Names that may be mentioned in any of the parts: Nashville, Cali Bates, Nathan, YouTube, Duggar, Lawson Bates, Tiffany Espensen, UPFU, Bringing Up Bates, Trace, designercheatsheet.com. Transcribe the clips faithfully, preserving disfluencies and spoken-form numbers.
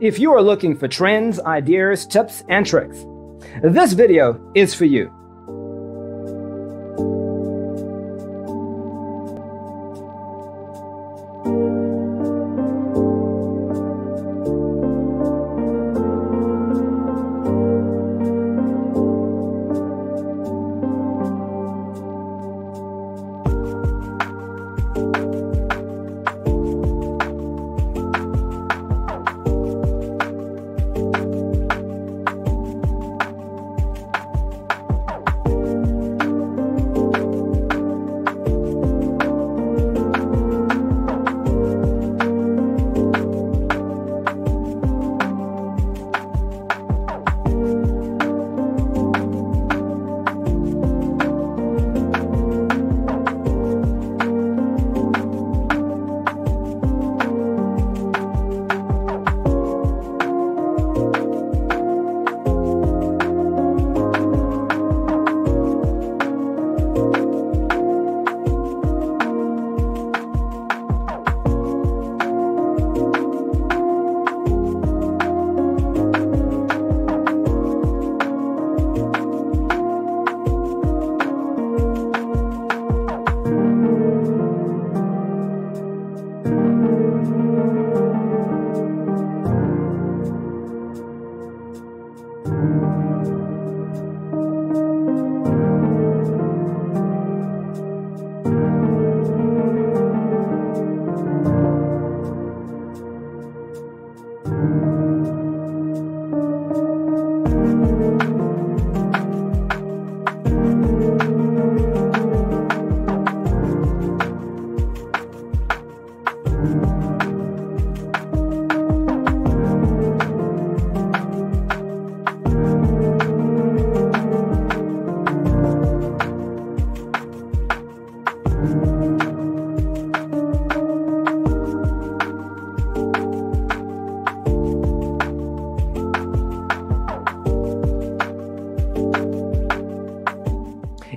If you are looking for trends, ideas, tips, and tricks, this video is for you.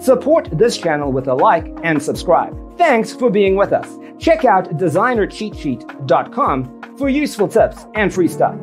Support this channel with a like and subscribe. Thanks for being with us. Check out designer cheat sheet dot com for useful tips and free stuff.